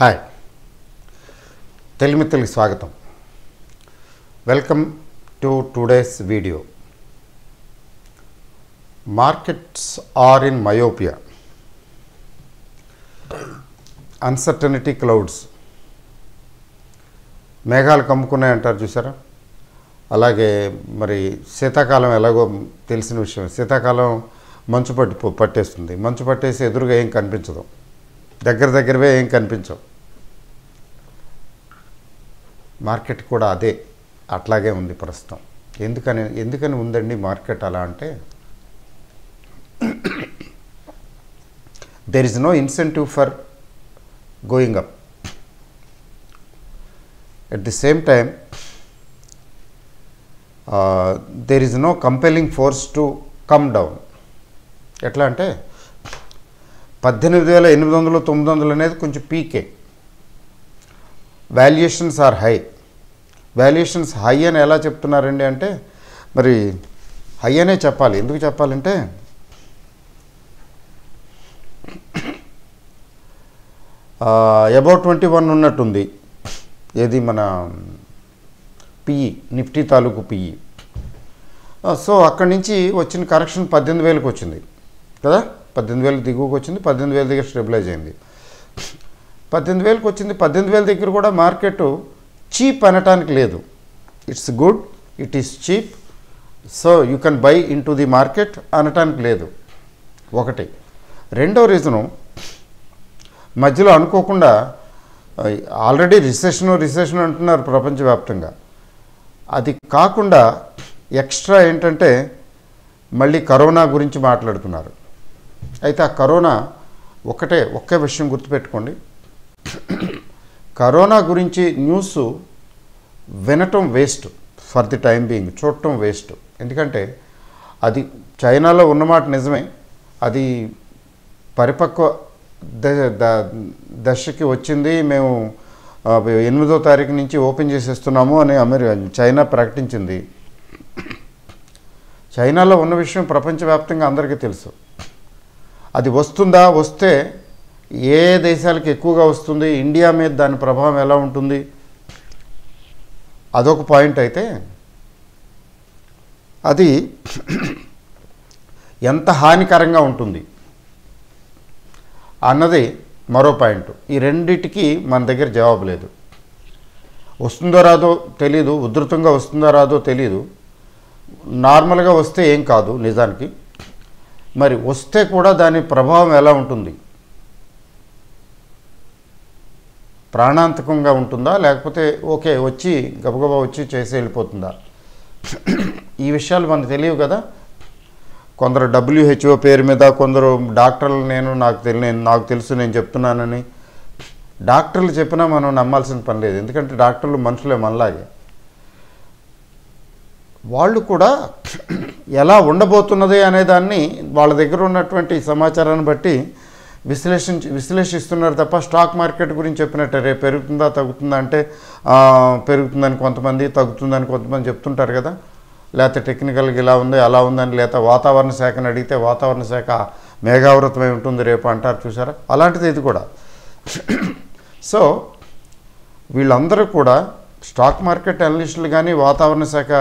Hi, Telmithil Swagatham. Welcome to today's video. Markets are in myopia. Uncertainty clouds. Meghal Kamukuna antaru chusara. Alage mari Setakalam elago telisina vishayam. Setakalam manchu pattestundi. Manchu pattesi eduruga em kanipinchadu. దగ్గరవే ఏం కనిపించవు. Market కూడా అదే అట్లాగే ఉంది ప్రస్తుతం. ఎందుకని ఉందండి market అలా అంటే, there is no incentive for going up. At the same time, there is no compelling force to come down. ఎట్లా అంటే 18,800-9,000 అనేది కొంచెం పీకే. వాల్యుయేషన్స్ హై అని ఎలా చెప్తున్నారండి అంటే, మరి హై అనే చెప్పాలి. ఎందుకు చెప్పాలంటే అబౌట్ 21 ఉన్నట్టుంది. ఏది మన పిఈ, నిఫ్టీ తాలూకు పిఈ. సో అక్కడి నుంచి వచ్చిన కరెక్షన్ 18,000కు వచ్చింది కదా. 18,000 దిగువకు వచ్చింది, 18,000 దగ్గర స్టెబిలైజ్ అయింది. 18,000కు వచ్చింది, 18,000 దగ్గర కూడా మార్కెట్ చీప్ అనటానికి లేదు. It's good, it is cheap, so you can buy in to the market అనటానికి లేదు. ఒకటి. రెండో రీజను, మధ్యలో అనుకోకుండా ఆల్రెడీ రిసెషన్ అంటున్నారు ప్రపంచవ్యాప్తంగా. అది కాకుండా ఎక్స్ట్రా ఏంటంటే మళ్ళీ కరోనా గురించి మాట్లాడుతున్నారు. అయితే ఆ కరోనా ఒక్క విషయం గుర్తుపెట్టుకోండి. కరోనా గురించి న్యూస్ వినటం waste for the time being, చూడటం వేస్ట్. ఎందుకంటే అది చైనాలో ఉన్నమాట నిజమే, అది పరిపక్వ దశకి వచ్చింది. మేము 8వ తారీఖు నుంచి ఓపెన్ చేసేస్తున్నాము అని చైనా ప్రకటించింది. చైనాలో ఉన్న విషయం ప్రపంచవ్యాప్తంగా అందరికీ తెలుసు. అది వస్తుందా, వస్తే ఏ దేశాలకు ఎక్కువగా వస్తుంది, ఇండియా మీద దాని ప్రభావం ఎలా ఉంటుంది, అదొక పాయింట్. అయితే అది ఎంత హానికరంగా ఉంటుంది అన్నది మరో పాయింట్. ఈ రెండిటికి మన దగ్గర జవాబు లేదు. వస్తుందో రాదో తెలీదు, ఉధృతంగా వస్తుందో రాదో తెలీదు. నార్మల్గా వస్తే ఏం కాదు నిజానికి. మరి వస్తే కూడా దాని ప్రభావం ఎలా ఉంటుంది? ప్రాణాంతకంగా ఉంటుందా, లేకపోతే ఓకే వచ్చి గబగబా వచ్చి చేసి వెళ్ళిపోతుందా? ఈ విషయాలు మనకు తెలియవు కదా. కొందరు WHO పేరు మీద, కొందరు డాక్టర్లు నాకు తెలుసు నేను చెప్తున్నానని డాక్టర్లు చెప్పినా మనం నమ్మాల్సిన పని లేదు. ఎందుకంటే డాక్టర్లు మనుషులే, మనలాగే. వాళ్ళు కూడా ఎలా ఉండబోతున్నది అనేదాన్ని వాళ్ళ దగ్గర ఉన్నటువంటి సమాచారాన్ని బట్టి విశ్లేషిస్తున్నారు తప్ప స్టాక్ మార్కెట్ గురించి చెప్పినట్టే రేపు పెరుగుతుందా తగ్గుతుందా అంటే పెరుగుతుందని కొంతమంది, తగ్గుతుందని కొంతమంది చెప్తుంటారు కదా. లేకపోతే టెక్నికల్గా ఇలా ఉంది అలా ఉందని, లేకపోతే వాతావరణ శాఖను అడిగితే వాతావరణ శాఖ మేఘావృతమై ఉంటుంది రేపు అంటారు, చూసారా? అలాంటిది ఇది కూడా. సో వీళ్ళందరూ కూడా స్టాక్ మార్కెట్ అనలిస్టులు కానీ, వాతావరణ శాఖ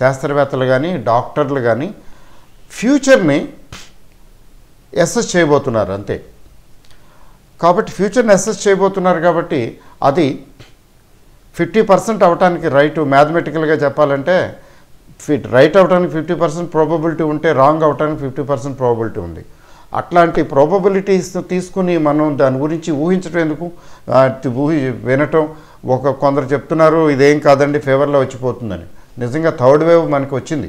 శాస్త్రవేత్తలు కానీ, డాక్టర్లు కానీ ఫ్యూచర్ని అసెస్ చేయబోతున్నారు అంతే. కాబట్టి ఫ్యూచర్ని అసెస్ చేయబోతున్నారు కాబట్టి అది 50% అవడానికి రైట్, మ్యాథమెటికల్గా చెప్పాలంటే రైట్ అవడానికి 50% ప్రాబబిలిటీ ఉంటే రాంగ్ అవడానికి 50% ప్రాబబిలిటీ ఉంది. అట్లాంటి ప్రాబబిలిటీస్ను తీసుకుని మనం దాని గురించి ఊహించడం ఎందుకు? వినటం కొందరు చెప్తున్నారు ఇదేం కాదండి ఫేవర్లో వచ్చిపోతుందని. నిజంగా థర్డ్ వేవ్ మనకు వచ్చింది,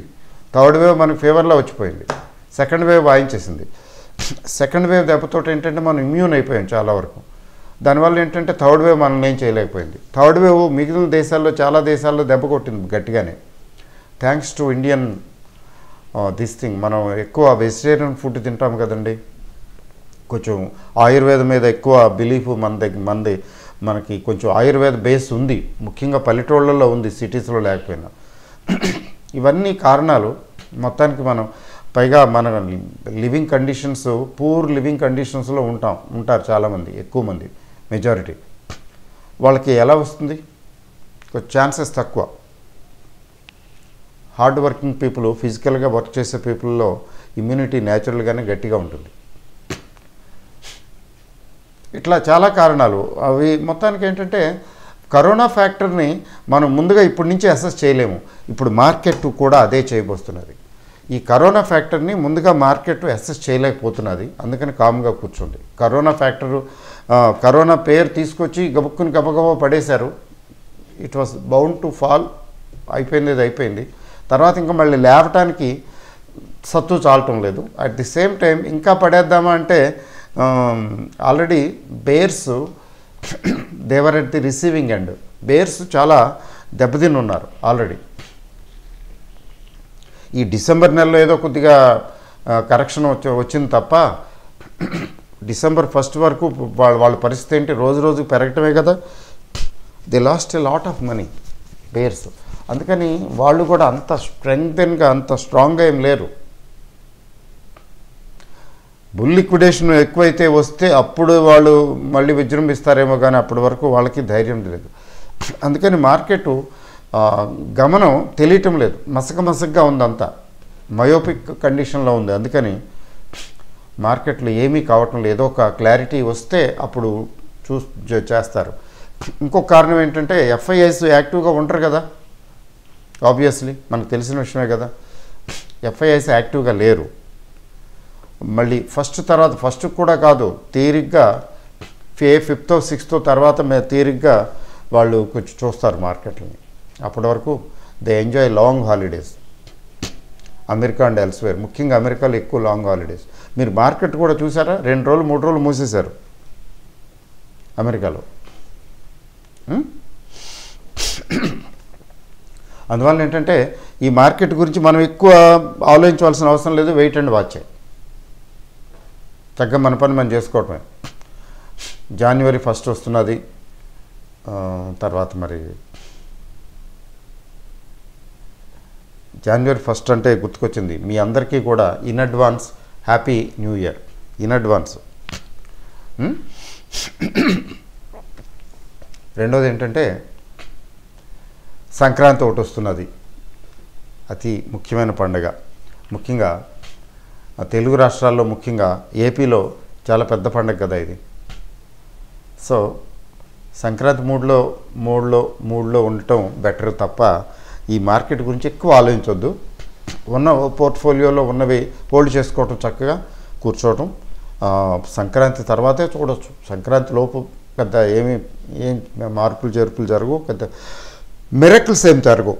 థర్డ్ వేవ్ మనకు ఫేవర్లో వచ్చిపోయింది, సెకండ్ వేవ్ వాయించేసింది. సెకండ్ వేవ్ దెబ్బతోటి ఏంటంటే మనం ఇమ్యూన్ అయిపోయాం చాలా వరకు. దానివల్ల ఏంటంటే థర్డ్ వేవ్ మనల్ని ఏం చేయలేకపోయింది. థర్డ్ వేవ్ మిగిలిన దేశాల్లో, చాలా దేశాల్లో దెబ్బ కొట్టింది గట్టిగానే. Thanks to Indian this thing, మనం ఎక్కువ వెజిటేరియన్ ఫుడ్ తింటాం కదండి, కొంచెం ఆయుర్వేదం మీద ఎక్కువ బిలీఫ్ మనకి కొంచెం ఆయుర్వేద బేస్ ఉంది, ముఖ్యంగా పల్లెటూళ్ళల్లో ఉంది, సిటీస్లో లేకపోయినా. ఇవన్నీ కారణాలు. మొత్తానికి మనం పైగా మన లివింగ్ కండిషన్స్, పూర్ లివింగ్ కండిషన్స్లో ఉంటారు చాలామంది, ఎక్కువ మంది. majority. వాళ్ళకి ఎలా వస్తుంది? ఛాన్సెస్ తక్కువ. హార్డ్ వర్కింగ్ పీపుల్, ఫిజికల్గా వర్క్ చేసే పీపుల్లో ఇమ్యూనిటీ న్యాచురల్గానే గట్టిగా ఉంటుంది. ఇట్లా చాలా కారణాలు. అవి మొత్తానికి ఏంటంటే కరోనా ఫ్యాక్టర్ని మనం ముందుగా ఇప్పటి నుంచి అసెస్ చేయలేము. ఇప్పుడు మార్కెట్ కూడా అదే చేయబోస్తున్నది. ఈ కరోనా ఫ్యాక్టర్ని ముందుగా మార్కెట్ అసెస్ చేయలేకపోతున్నది. అందుకని కామ్గా కూర్చోండి. కరోనా ఫ్యాక్టరు, కరోనా పేరు తీసుకొచ్చి గబుక్కుని గబగబ పడేశారు. It was bound to fall. అయిపోయింది, అది అయిపోయింది. తర్వాత ఇంకా మళ్ళీ లేవటానికి సత్తు చాలటం లేదు. అట్ ది సేమ్ టైం ఇంకా పడేద్దామా అంటే already bears they were at the receiving end. Bears చాలా దెబ్బతిని ఉన్నారు ఆల్రెడీ. ఈ డిసెంబర్ నెలలో ఏదో కొద్దిగా కరెక్షన్ వచ్చింది తప్ప December 1st వరకు వాళ్ళ పరిస్థితి ఏంటి, రోజు రోజు పెరగటమే కదా. They lost a lot of money bears. అందుకని వాళ్ళు కూడా అంత స్ట్రెంగ్తెన్గా అంత స్ట్రాంగ్గా ఏం లేరు. బుల్ లిక్విడేషన్ ఎక్కువైతే వస్తే అప్పుడు వాళ్ళు మళ్ళీ విజృంభిస్తారేమో, కానీ అప్పటి వరకు వాళ్ళకి ధైర్యం లేదు. అందుకని మార్కెట్ గమనం తెలియటం లేదు. మసగ్గా ఉందంతా మయోపిక్ కండిషన్లో ఉంది. అందుకని మార్కెట్లో ఏమీ కావటం లేదు. ఏదో ఒక క్లారిటీ వస్తే అప్పుడు చేస్తారు. ఇంకొక కారణం ఏంటంటే ఎఫ్ఐఐస్ యాక్టివ్గా ఉంటారు కదా, ఆబ్వియస్లీ మనకు తెలిసిన విషయమే కదా. ఎఫ్ఐఐస్ యాక్టివ్గా లేరు. మళ్ళీ ఫస్ట్ కూడా కాదు, తీరిగ్గా ఫిఫ్త్, సిక్స్త్ తర్వాత తీరిగ్గా వాళ్ళు కొంచెం చూస్తారు మార్కెట్లని. అప్పటి వరకు they enjoy long holidays. America and elsewhere, ముఖ్యంగా అమెరికాలో ఎక్కువ లాంగ్ హాలిడేస్. మీరు మార్కెట్ కూడా చూసారా, 2 రోజులు 3 రోజులు మూసేశారు అమెరికాలో. అందువల్ల ఏంటంటే ఈ మార్కెట్ గురించి మనం ఎక్కువ ఆలోచించవలసిన అవసరం లేదు. వెయిట్ అండ్ వాచ్, తగ్గ మన పని మనం చేసుకోవటమే. జనవరి 1st వస్తున్నది. తర్వాత మరి జనవరి 1st అంటే గుర్తుకొచ్చింది. మీ అందరికీ కూడా in advance happy new year. In advance. రెండోది ఏంటంటే సంక్రాంతి ఒకటి వస్తున్నది, అతి ముఖ్యమైన పండుగ. ముఖ్యంగా తెలుగు రాష్ట్రాల్లో, ముఖ్యంగా ఏపీలో చాలా పెద్ద పండుగ కదా ఇది. సో సంక్రాంతి మూడులో ఉండటం బెటర్ తప్ప ఈ మార్కెట్ గురించి ఎక్కువ ఆలోచించొద్దు. ఉన్న పోర్ట్ఫోలియోలో ఉన్నవి హోల్డ్ చేసుకోవటం, చక్కగా కూర్చోవటం. సంక్రాంతి తర్వాతే చూడవచ్చు. సంక్రాంతి లోపు పెద్ద ఏం మార్పులు చేర్పులు జరగవు, పెద్ద మిరకిల్స్ ఏం జరగవు,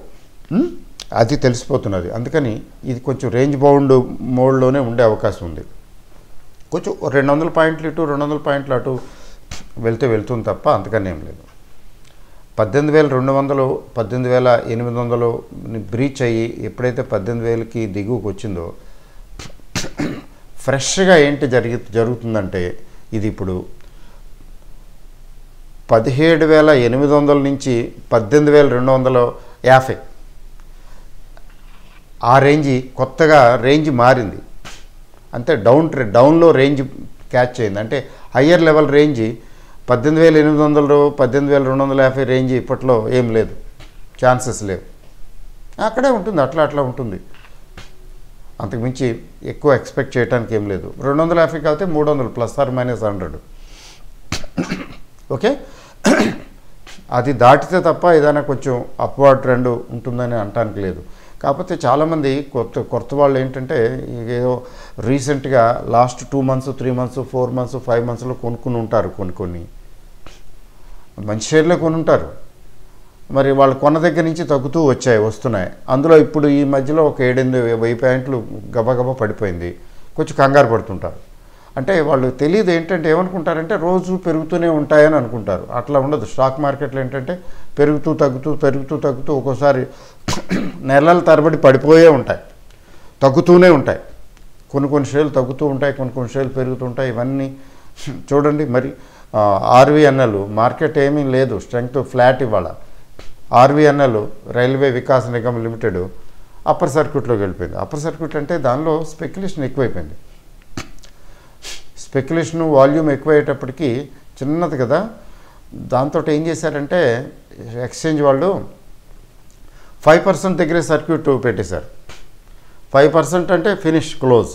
అది తెలిసిపోతున్నది. అందుకని ఇది కొంచెం రేంజ్ బౌండ్ మోడ్లోనే ఉండే అవకాశం ఉంది. కొంచెం 200 పాయింట్లు ఇటు, 200 పాయింట్లు అటు వెళ్తుంది తప్ప అందుకని ఏం లేదు. 18,200, 18,800 బ్రీచ్ అయ్యి ఎప్పుడైతే 18,000కి దిగువకు వచ్చిందో ఫ్రెష్గా ఏంటి జరుగుతుందంటే ఇది ఇప్పుడు 17,800 నుంచి 18,250 ఆ రేంజ్ కొత్తగా రేంజ్ మారింది. అంటే డౌన్లో రేంజ్ క్యాచ్ అయింది. అంటే హయ్యర్ లెవెల్ రేంజ్ 18,800, 18,250 రేంజ్ ఇప్పట్లో ఏం లేదు, ఛాన్సెస్ లేవు. అక్కడే ఉంటుంది, అట్లా ఉంటుంది. అంతకుమించి ఎక్కువ ఎక్స్పెక్ట్ చేయడానికి ఏం లేదు. 250 కాకపోతే 300 ±100. ఓకే, అది దాటితే తప్ప ఏదైనా కొంచెం అప్వర్డ్ ట్రెండ్ ఉంటుందని అనడానికి లేదు. కాకపోతే చాలామంది కొత్త వాళ్ళు ఏంటంటే ఏదో రీసెంట్గా లాస్ట్ 2 months 3 months 4 months 5 monthsలో కొనుక్కుని ఉంటారు. కొన్ని మంచి షేర్లో కొనుంటారు. మరి వాళ్ళు కొన్న దగ్గర నుంచి తగ్గుతూ వస్తున్నాయి. అందులో ఇప్పుడు ఈ మధ్యలో ఒక 7-8 పాయింట్లు గబగబా పడిపోయింది. కొంచెం కంగారు పడుతుంటారు. అంటే వాళ్ళు తెలియదు ఏంటంటే ఏమనుకుంటారంటే రోజు పెరుగుతూనే ఉంటాయని అనుకుంటారు. అట్లా ఉండదు. స్టాక్ మార్కెట్లో ఏంటంటే పెరుగుతూ తగ్గుతూ ఒక్కోసారి నెలల తరబడి పడిపోయే ఉంటాయి, తగ్గుతూనే ఉంటాయి. కొన్ని షేర్లు తగ్గుతూ ఉంటాయి, కొన్ని షేర్లు పెరుగుతుంటాయి. ఇవన్నీ చూడండి. మరి RVNL మార్కెట్ ఏమీ లేదు, స్ట్రెంగ్త్ ఫ్లాట్ ఇవాళ. RVNL railway Vikas Nigam limited upper సర్క్యూట్లోకి వెళ్ళిపోయింది. అప్పర్ సర్క్యూట్ అంటే దానిలో స్పెక్యులేషన్ ఎక్కువైపోయింది. స్పెక్యులేషన్ వాల్యూమ్ ఎక్కువయ్యేటప్పటికీ చిన్నది కదా, దాంతో ఏం చేశారంటే ఎక్స్చేంజ్ వాళ్ళు 5% దగ్గరే సర్క్యూట్ పెట్టేశారు. 5% అంటే ఫినిష్ క్లోజ్.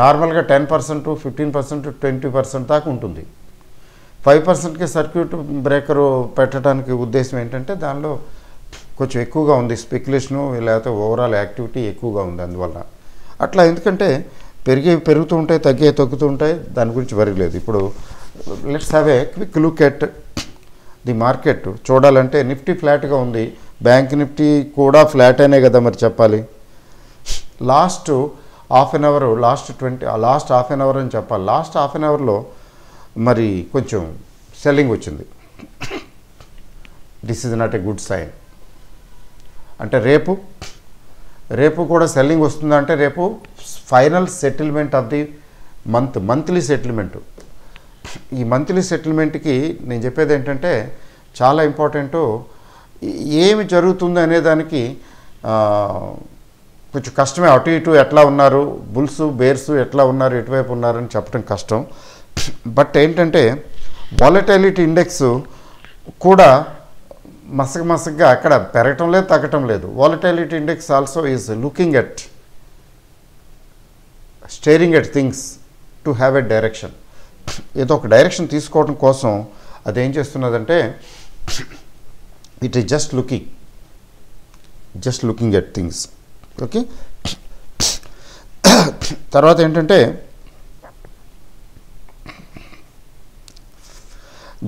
నార్మల్గా 10%, 15%, 20% దాకా ఉంటుంది. 5%కి సర్క్యూట్ బ్రేకరు పెట్టడానికి ఉద్దేశం ఏంటంటే దానిలో కొంచెం ఎక్కువగా ఉంది స్పెక్యులేషను, లేకపోతే ఓవరాల్ యాక్టివిటీ ఎక్కువగా ఉంది. అందువల్ల అట్లా ఎందుకంటే పెరుగుతూ ఉంటాయి, తగ్గుతూ ఉంటాయి, దాని గురించి వరి లేదు. ఇప్పుడు let's have a quick look at the market. చూడాలంటే నిఫ్టీ ఫ్లాట్గా ఉంది, బ్యాంక్ నిఫ్టీ కూడా ఫ్లాట్ అనే కదా మరి చెప్పాలి. Last half an hour, last half an hour అని చెప్పాలి. లాస్ట్ హాఫ్ అన్ అవర్లో మరి కొంచెం సెల్లింగ్ వచ్చింది. This is not a good sign. అంటే రేపు కూడా సెల్లింగ్ వస్తుందంటే రేపు final settlement of the monthly settlement. ఈ మంత్లీ సెటిల్మెంట్కి నేను చెప్పేది ఏంటంటే చాలా ఇంపార్టెంట్. ఏమి జరుగుతుంది అనేదానికి కొంచెం కష్టమే. అటు ఇటు ఎట్లా ఉన్నారు, బుల్స్ బేర్స్ ఎట్లా ఉన్నారు, ఎటువైపు ఉన్నారని చెప్పడం కష్టం. బట్ ఏంటంటే వాలటైలిటీ ఇండెక్స్ కూడా మసగ్గా అక్కడ పెరగటం లేదు, తగ్గటం లేదు. Volatility index also is looking at staring at things to have a direction. ఏదో ఒక డైరెక్షన్ తీసుకోవడం కోసం అదేం చేస్తున్నదంటే it is just looking at things. Okay, తర్వాత ఏంటంటే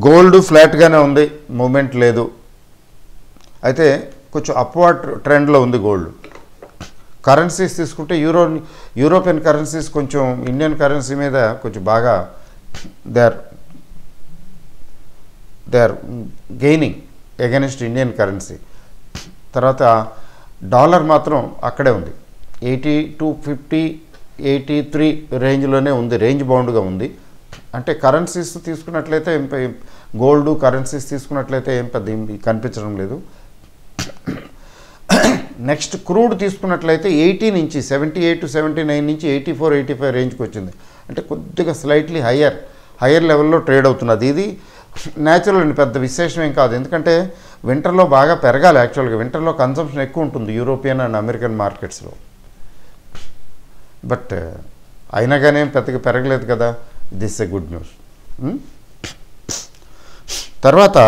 గోల్డ్ ఫ్లాట్గానే ఉంది, మూమెంట్ లేదు. అయితే కొంచెం అప్వర్డ్ ట్రెండ్లో ఉంది గోల్డ్. కరెన్సీస్ తీసుకుంటే యూరోపియన్ కరెన్సీస్ కొంచెం ఇండియన్ కరెన్సీ మీద కొంచెం బాగా they are gaining against Indian currency. తర్వాత డాలర్ మాత్రం అక్కడే ఉంది, 82.50, 83 రేంజ్లోనే ఉంది, రేంజ్ బౌండ్గా ఉంది. అంటే కరెన్సీస్ తీసుకున్నట్లయితే గోల్డ్ కరెన్సీస్ తీసుకున్నట్లయితే ఏం పెద్ద కనిపించడం లేదు. నెక్స్ట్ క్రూడ్ తీసుకున్నట్లయితే 80 నుంచి 78 to 79 నుంచి 84-85 రేంజ్కి వచ్చింది. అంటే కొద్దిగా స్లైట్లీ హయ్యర్ లెవెల్లో ట్రేడ్ అవుతున్నది. ఇది న్యాచురల్ అండి, పెద్ద విశేషం ఏం కాదు. ఎందుకంటే వింటర్లో బాగా పెరగాలి. యాక్చువల్గా వింటర్లో కన్సంప్షన్ ఎక్కువ ఉంటుంది యూరోపియన్ అండ్ అమెరికన్ మార్కెట్స్లో. బట్ అయినా కానీ ఏం పెద్దగా పెరగలేదు కదా. This a good news. తర్వాత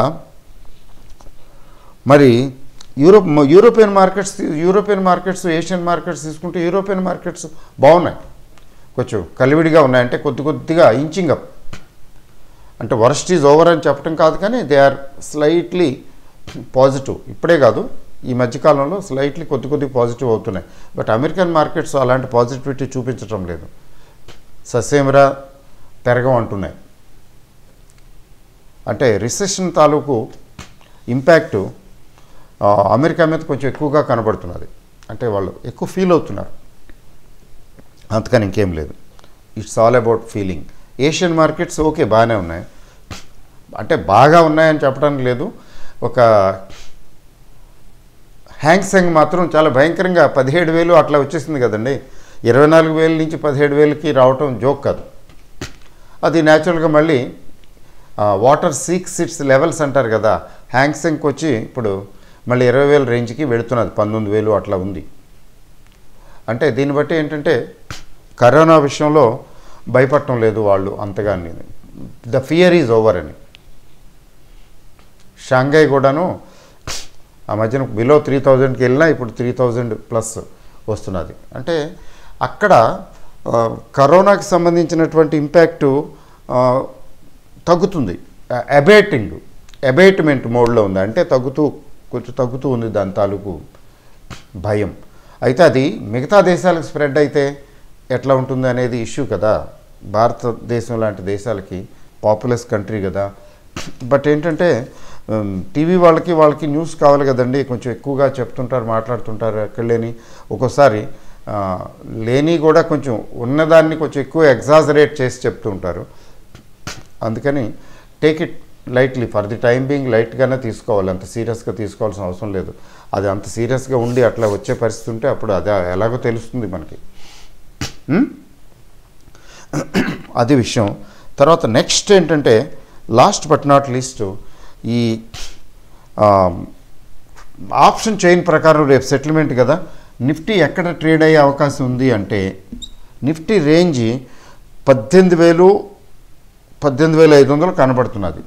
మరి యూరోపియన్ మార్కెట్స్, ఏషియన్ మార్కెట్స్ తీసుకుంటే యూరోపియన్ మార్కెట్స్ బాగున్నాయి, కొంచెం కలివిడిగా ఉన్నాయి. అంటే కొద్దిగా ఇంచింగ్ అప్. అంటే వరస్ట్ ఈజ్ ఓవర్ అని చెప్పడం కాదు, కానీ దే ఆర్ స్లైట్లీ పాజిటివ్. ఇప్పుడే కాదు, ఈ మధ్యకాలంలో స్లైట్లీ కొద్ది పాజిటివ్ అవుతున్నాయి. బట్ అమెరికన్ మార్కెట్స్ అలాంటి పాజిటివిటీ చూపించడం లేదు, ససేమరా పెరగమంటున్నాయి. అంటే రిసెషన్ తాలూకు ఇంపాక్టు అమెరికా మీద కొంచెం ఎక్కువగా కనబడుతున్నది. అంటే వాళ్ళు ఎక్కువ ఫీల్ అవుతున్నారు, అంతకని ఇంకేం లేదు. It's all about feeling. Asian markets okay, బాగానే ఉన్నాయి. అంటే బాగా ఉన్నాయని చెప్పడానికి లేదు. ఒక హ్యాంగ్ సెంగ్ మాత్రం చాలా భయంకరంగా 17,000 అట్లా వచ్చేసింది కదండి. 24,000 నుంచి 17,000కి రావటం జోక్ కాదు. అది న్యాచురల్గా మళ్ళీ వాటర్ సిక్స్ సిట్స్ లెవెల్స్ అంటారు కదా, హ్యాంగ్ సెంగ్కి వచ్చి ఇప్పుడు మళ్ళీ 20,000 రేంజ్కి వెళుతున్నది, 19,000 అట్లా ఉంది. అంటే దీన్ని బట్టి ఏంటంటే కరోనా విషయంలో భయపడటం లేదు వాళ్ళు అంతగా. ద ఫియర్ ఈజ్ ఓవర్ అని. షాంఘై కూడాను ఆ మధ్యన బిలో 3,000కి వెళ్ళినా ఇప్పుడు 3,000+ వస్తున్నది. అంటే అక్కడ కరోనాకి సంబంధించినటువంటి ఇంపాక్టు తగ్గుతుంది, అబేట్మెంట్ మోడ్లో ఉంది. అంటే కొంచెం తగ్గుతూ ఉంది దాని తాలూకు భయం. అయితే అది మిగతా దేశాలకు స్ప్రెడ్ అయితే ఎట్లా ఉంటుంది అనేది ఇష్యూ కదా. భారతదేశం లాంటి దేశాలకి పాపులస్ కంట్రీ కదా. బట్ ఏంటంటే టీవీ వాళ్ళకి న్యూస్ కావాలి కదండి, కొంచెం ఎక్కువగా చెప్తుంటారు, మాట్లాడుతుంటారు. ఎక్కడ లేని ఒక్కోసారి లేని కూడా కొంచెం ఉన్నదాన్ని కొంచెం ఎక్కువ ఎగ్జాజరేట్ చేసి చెప్తుంటారు. అందుకని take it lightly for the time being. లైట్గానే తీసుకోవాలి, అంత సీరియస్గా తీసుకోవాల్సిన అవసరం లేదు. అది అంత సీరియస్గా ఉండి అట్లా వచ్చే పరిస్థితి ఉంటే అప్పుడు అదే ఎలాగో తెలుస్తుంది మనకి, అది విషయం. తర్వాత నెక్స్ట్ ఏంటంటే లాస్ట్ బట్ నాట్ లీస్ట్ ఈ ఆప్షన్ చైన్ ప్రకారం రేపు సెటిల్మెంట్ కదా నిఫ్టీ ఎక్కడ ట్రేడ్ అయ్యే అవకాశం ఉంది అంటే నిఫ్టీ రేంజ్ 18000 18500 కనబడుతున్నది.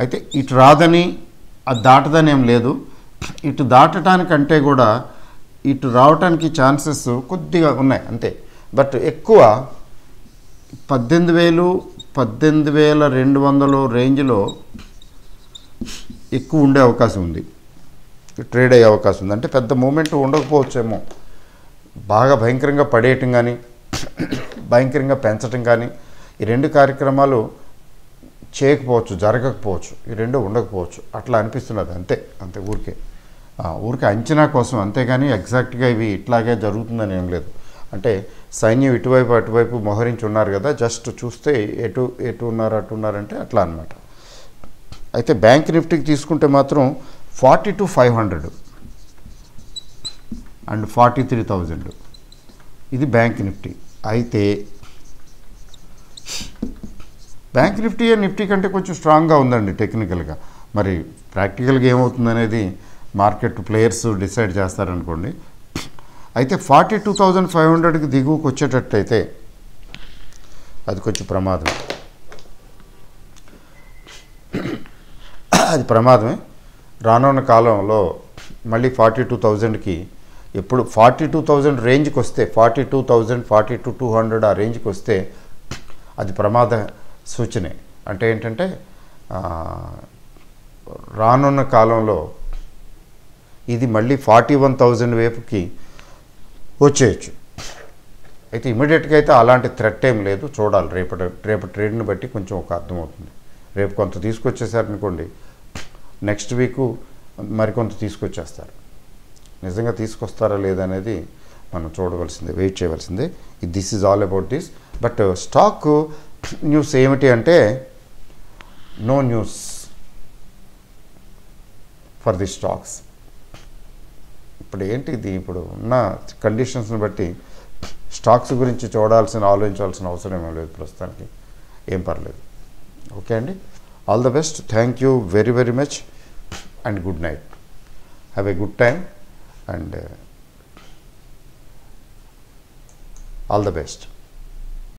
అయితే ఇటు రాదని అది దాటదని ఏం లేదు, ఇటు దాటడానికంటే కూడా ఇటు రావడానికి ఛాన్సెస్ కొద్దిగా ఉన్నాయి అంతే. బట్ ఎక్కువ 18200 రేంజ్లో ఎక్కువ ఉండే అవకాశం ఉంది, ట్రేడ్ అయ్యే అవకాశం ఉంది. అంటే పెద్ద మూమెంట్ ఉండకపోవచ్చేమో, బాగా భయంకరంగా పడేయటం కానీ భయంకరంగా పెంచటం కానీ ఈ రెండు కార్యక్రమాలు చేయకపోవచ్చు, జరగకపోవచ్చు, ఈ రెండు ఉండకపోవచ్చు అట్లా అనిపిస్తున్నది అంతే. అంతే ఊరికే అంచనా కోసం అంతేగాని ఎగ్జాక్ట్గా ఇవి ఇట్లాగే జరుగుతుందని ఏం లేదు. అంటే సైన్యం ఇటువైపు అటువైపు మోహరించి ఉన్నారు కదా, జస్ట్ చూస్తే ఎటు ఉన్నారు అటు ఉన్నారంటే అట్లా అనమాట. అయితే బ్యాంక్ నిఫ్టీకి తీసుకుంటే మాత్రం 42,500 అండ్ 43,000 ఇది బ్యాంక్ నిఫ్టీ. అయితే బ్యాంక్ నిఫ్టీ నిఫ్టీ కంటే కొంచెం స్ట్రాంగ్గా ఉందండి టెక్నికల్గా. మరి ప్రాక్టికల్గా ఏమవుతుందనేది మార్కెట్ ప్లేయర్స్ డిసైడ్ చేస్తారనుకోండి. అయితే 42,500కి దిగువకు వచ్చేటట్టయితే అది కొంచెం ప్రమాదం, అది ప్రమాదమే. రానున్న కాలంలో మళ్ళీ 42,000కి ఎప్పుడు 42,000 రేంజ్కి వస్తే 42,000 42,200 ఆ రేంజ్కి వస్తే అది ప్రమాద సూచనే. అంటే ఏంటంటే రానున్న కాలంలో ఇది మళ్ళీ 41,000 వైపుకి వచ్చేయచ్చు. అయితే ఇమీడియట్గా అయితే అలాంటి థ్రెట్ ఏం లేదు, చూడాలి రేపు ట్రేడ్ని బట్టి కొంచెం ఒక అర్థమవుతుంది. రేపు కొంత తీసుకొచ్చేసారనుకోండి, నెక్స్ట్ వీకు మరికొంత తీసుకొచ్చేస్తారు. నిజంగా తీసుకొస్తారా లేదనేది మనం చూడవలసిందే, వెయిట్ చేయవలసిందే. This is all about this. But stock news ఏమిటి అంటే no news for the stocks. ఇప్పుడు ఏంటి ఇది, ఇప్పుడు ఉన్న కండిషన్స్ని బట్టి స్టాక్స్ గురించి ఆలోచించాల్సిన అవసరం ఏమీ లేదు ప్రస్తుతానికి, ఏం పర్లేదు. ఓకే అండి, all the best. Thank you very very much and good night. Have a good time and all the best.